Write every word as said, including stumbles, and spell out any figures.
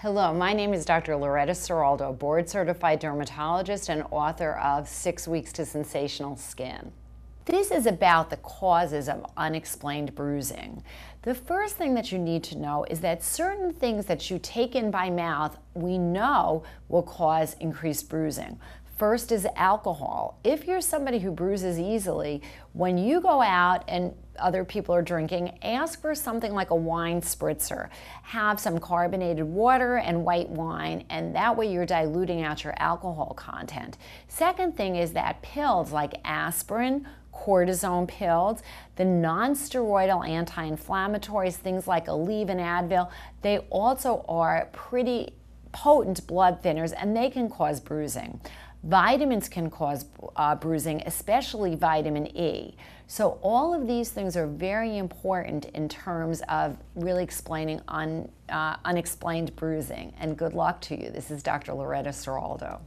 Hello, my name is Doctor Loretta Ciraldo, board-certified dermatologist and author of Six Weeks to Sensational Skin. This is about the causes of unexplained bruising. The first thing that you need to know is that certain things that you take in by mouth, we know will cause increased bruising. First is alcohol. If you're somebody who bruises easily, when you go out and other people are drinking, ask for something like a wine spritzer. Have some carbonated water and white wine, and that way you're diluting out your alcohol content. Second thing is that pills like aspirin, cortisone pills, the non-steroidal anti-inflammatories, things like Aleve and Advil, they also are pretty potent blood thinners, and they can cause bruising. Vitamins can cause uh, bruising, especially vitamin E. So all of these things are very important in terms of really explaining un, uh, unexplained bruising. And good luck to you. This is Doctor Loretta Ciraldo.